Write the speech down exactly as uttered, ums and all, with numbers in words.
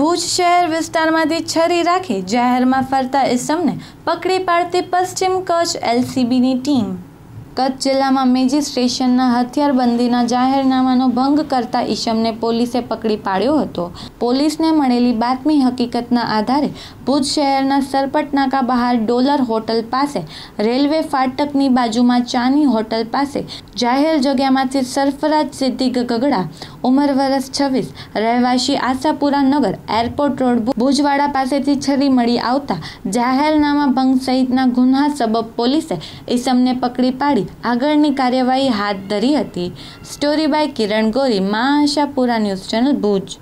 ભુજ શહેર વિસ્તારમાંથી છરી રાખી જાહેરમાં ફરતા ઇસમને પકડી પાડતી પશ્ચિમ કચ્છ એલસીબીની ટીમ કચ્છ જિલ્લામાં મેજિસ્ટ્રેશનના હથિયારબંધીના જાહેરનામાનો ભંગ કરતા ઇસમને પોલીસે પકડી પાડ્યો હતો. પોલીસને મળેલી બાતમી હકીકતના આધારે ભુજ શહેરના સરપટનાકા બહાર ડોલર હોટલ પાસે રેલવે ફાટકની બાજુમાં ચાની હોટલ પાસે જાહેર જગ્યામાંથી સરફરાજ સિદ્દીક ગગડા ઉંમર વરસ છવ્વીસ રહેવાસી આશાપુરા નગર એરપોર્ટ રોડ ભુજવાડા પાસેથી છરી મળી આવતા જાહેરનામા ભંગ સહિતના ગુન્હા સબબ પોલીસે ઇસમને પકડી પાડી આગળની કાર્યવાહી હાથ ધરી હતી. સ્ટોરી બાય કિરણ ગોરી, મા આશાપુરા ન્યૂઝ ચેનલ ભુજ.